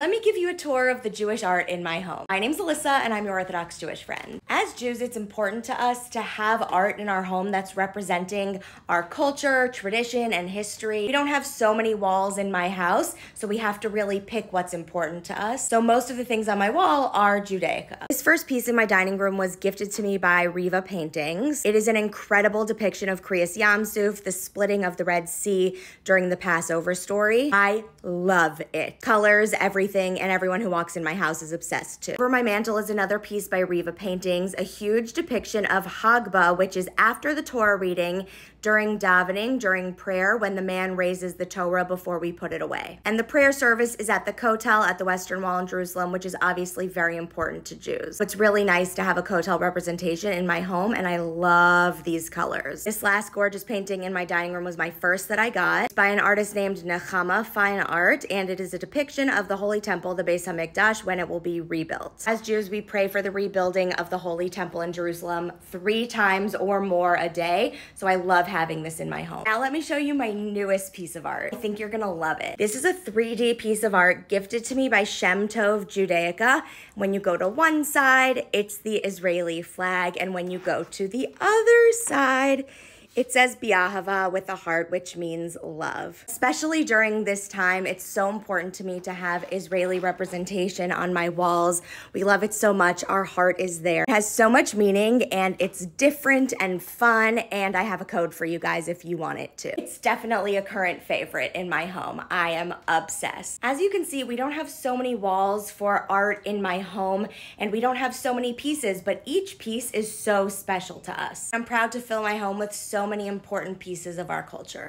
Let me give you a tour of the Jewish art in my home. My name's Alyssa and I'm your Orthodox Jewish friend. As Jews, it's important to us to have art in our home that's representing our culture, tradition, and history. We don't have so many walls in my house, so we have to really pick what's important to us. So most of the things on my wall are Judaica. This first piece in my dining room was gifted to me by Reva Paintings. It is an incredible depiction of Kriyas Yam Suf, the splitting of the Red Sea during the Passover story. I love it. Colors, everything. And everyone who walks in my house is obsessed too. Over my mantle is another piece by Reva Paintings, a huge depiction of Hagbah, which is after the Torah reading, during davening, during prayer, when the man raises the Torah before we put it away. And the prayer service is at the Kotel at the Western Wall in Jerusalem, which is obviously very important to Jews. It's really nice to have a Kotel representation in my home, and I love these colors. This last gorgeous painting in my dining room was my first that I got. It's by an artist named Nechama Fine Art, and it is a depiction of the Holy Temple, the Beit Hamikdash, when it will be rebuilt. As Jews, we pray for the rebuilding of the Holy Temple in Jerusalem 3 times or more a day, so I love having this in my home. Now let me show you my newest piece of art. I think you're gonna love it. This is a 3D piece of art gifted to me by Shem Tov Judaica. When you go to one side, it's the Israeli flag, and when you go to the other side, it says B'yahava with a heart, which means love. Especially during this time, it's so important to me to have Israeli representation on my walls. We love it so much. Our heart is there. It has so much meaning, and it's different and fun, and I have a code for you guys if you want it too. It's definitely a current favorite in my home. I am obsessed. As you can see, we don't have so many walls for art in my home, and we don't have so many pieces, but each piece is so special to us. I'm proud to fill my home with so many important pieces of our culture.